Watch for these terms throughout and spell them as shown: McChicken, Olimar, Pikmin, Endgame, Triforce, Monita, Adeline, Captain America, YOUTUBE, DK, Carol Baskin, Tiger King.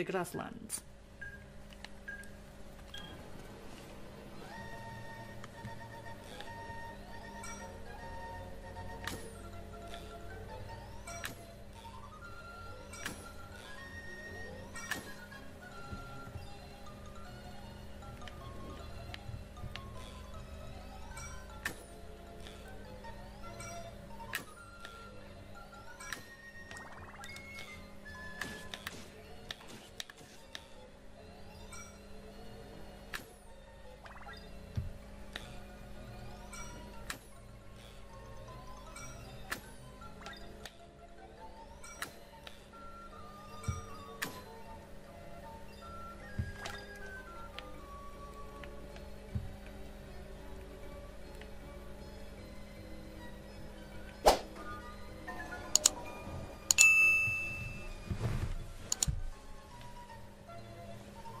the grasslands.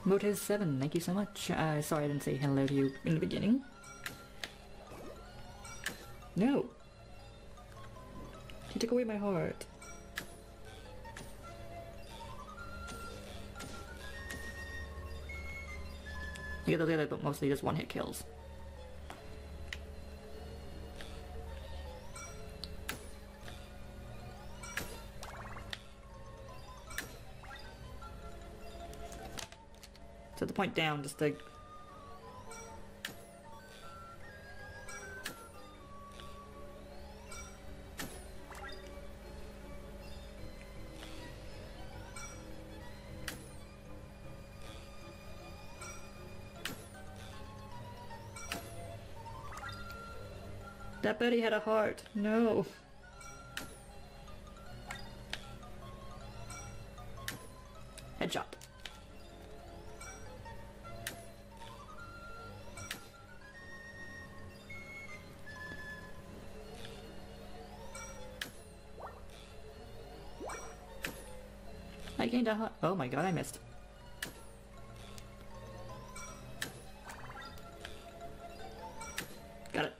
Motes7, thank you so much. Sorry I didn't say hello to you in the beginning. No! You took away my heart. You get those other, but mostly just one-hit kills. So the point down, just like that Betty had a heart. No. Headshot. Oh my god, I missed. Got it.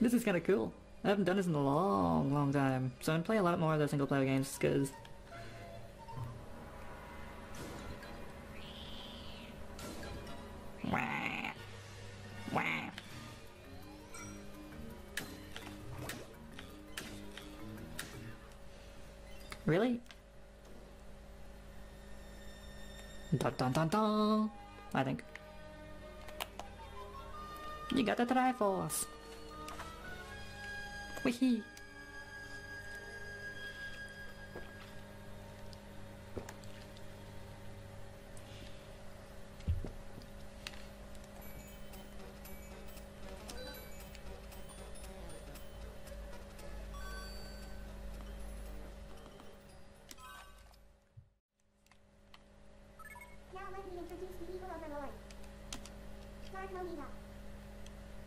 This is kind of cool. I haven't done this in a long, long time. So I'm gonna play a lot more of those single player games because really? Dun dun dun dun! I think. You got the Triforce! Weehee! Monita.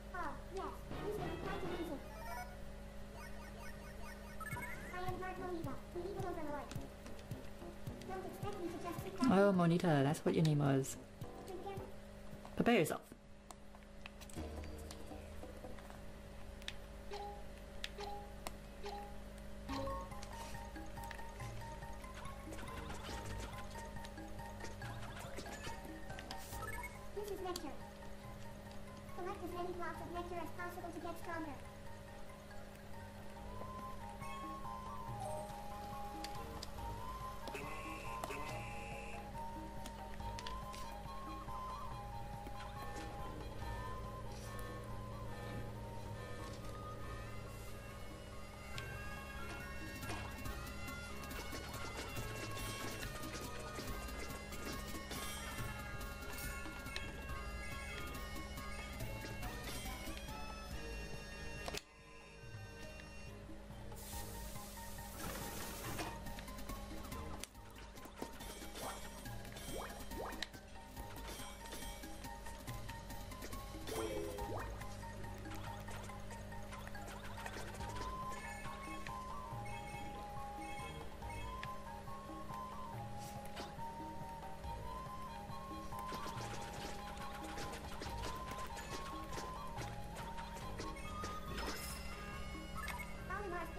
Oh, yes, please reply to music. I am Dark Monita. Leave it over the light. Don't expect me to just sit down. Oh, Monita, that's what your name was. Prepare yourself. This is nectar. Collect as many blocks of nectar as possible to get stronger.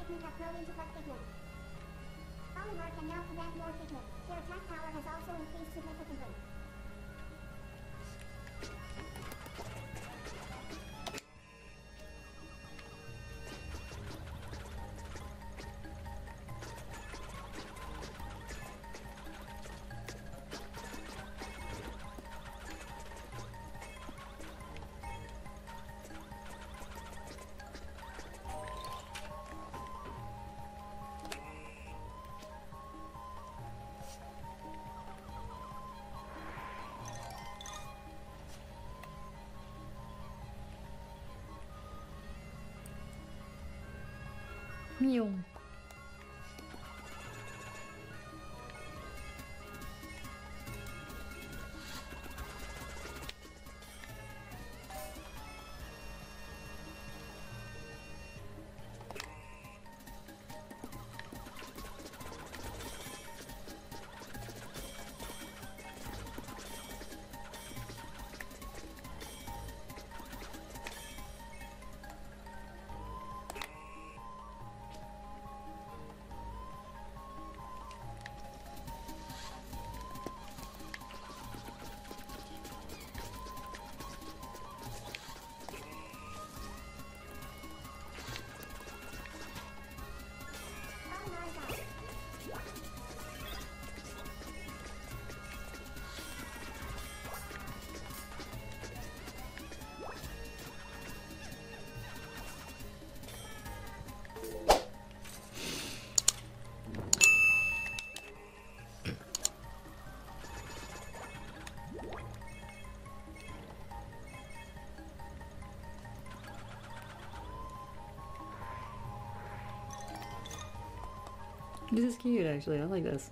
you have grown into Black Pikmin. Olimar can now command more Pikmin. Your attack power has also increased significantly. Mium. This is cute actually, I like this.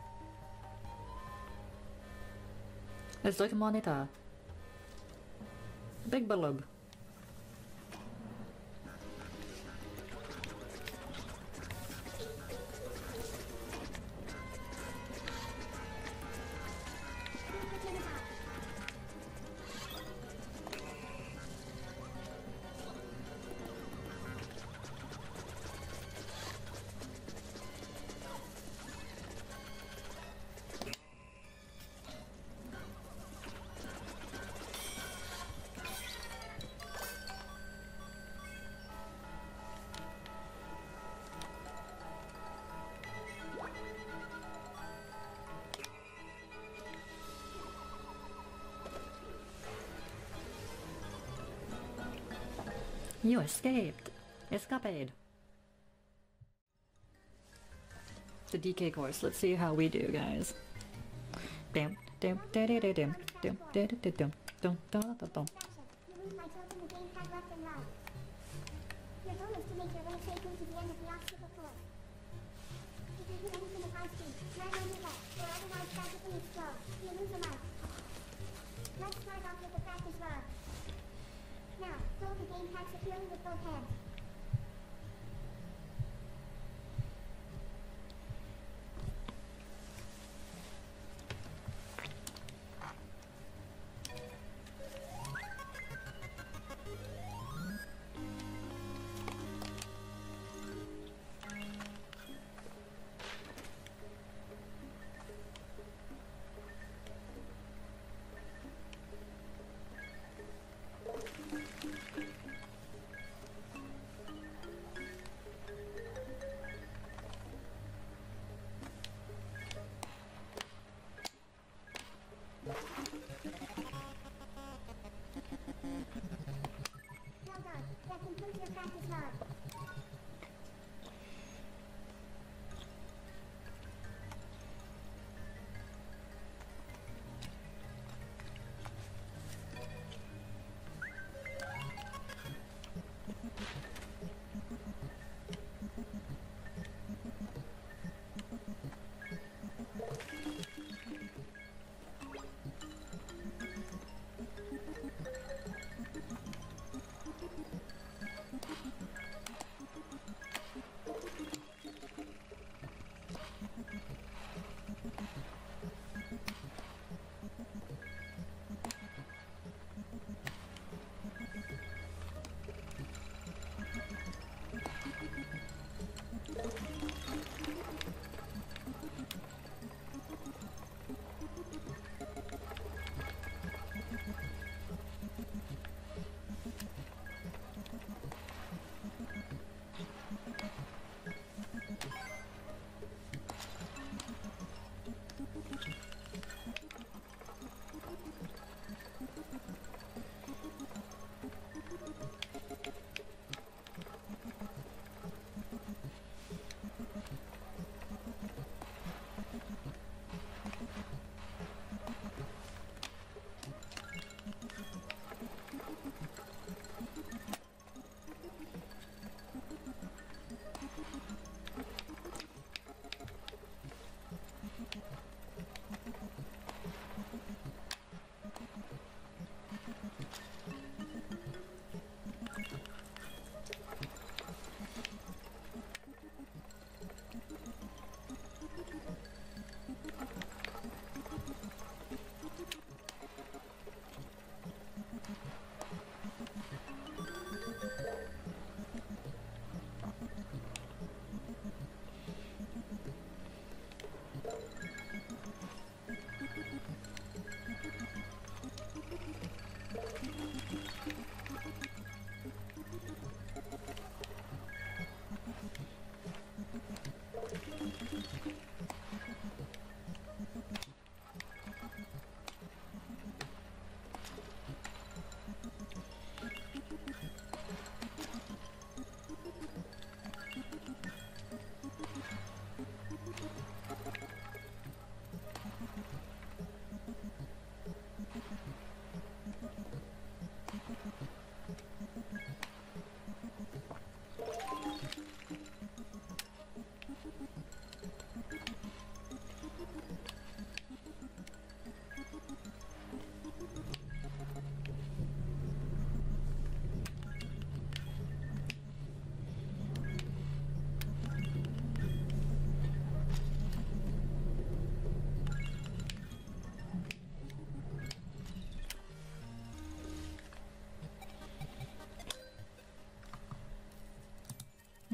It's like Monita. Big bulb. You escaped! Escapade! The DK course, let's see how we do, guys. Damn, damn, da da da dam, dam, da da dam, dum, da da dum. You lose my token the game had left and right. Your goal is to make your way safely to the end of the obstacle course. If you hit anything at high speed, land on your left, or otherwise tragically explode. You lose a life. Let's start off with the practice round. Now, hold the game pad securely with both hands.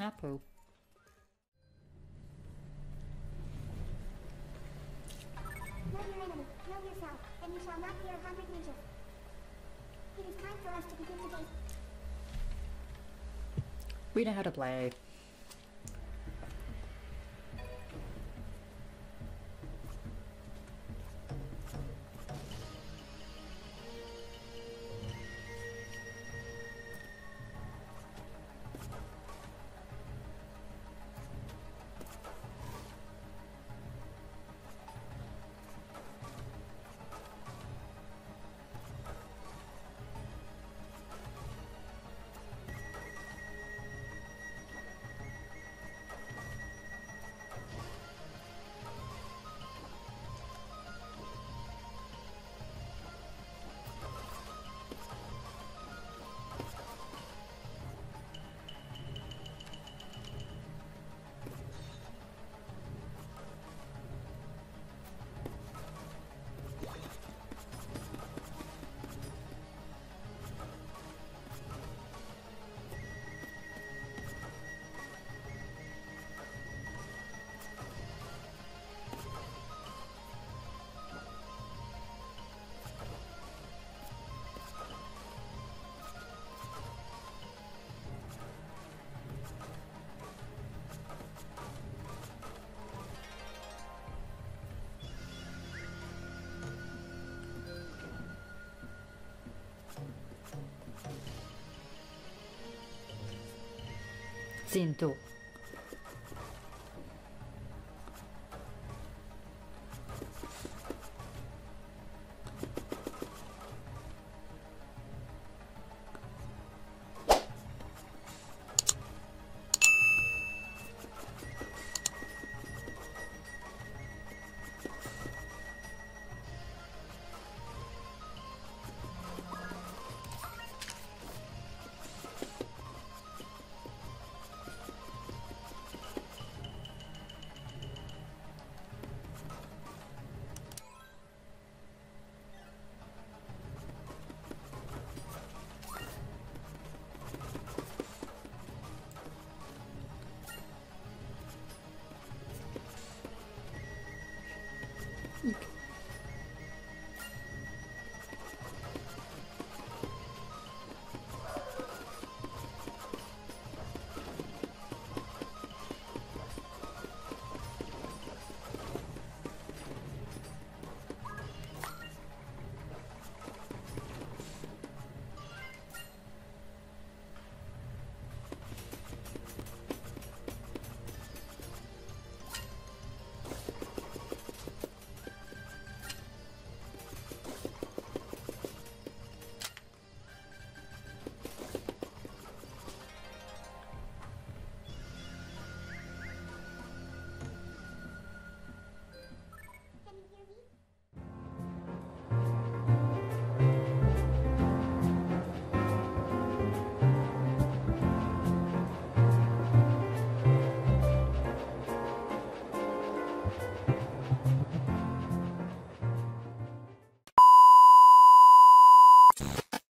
Apple. Northern enemy, know yourself, and you shall not fear 100 ninjas. It is time for us to begin today. We know how to play. Siento.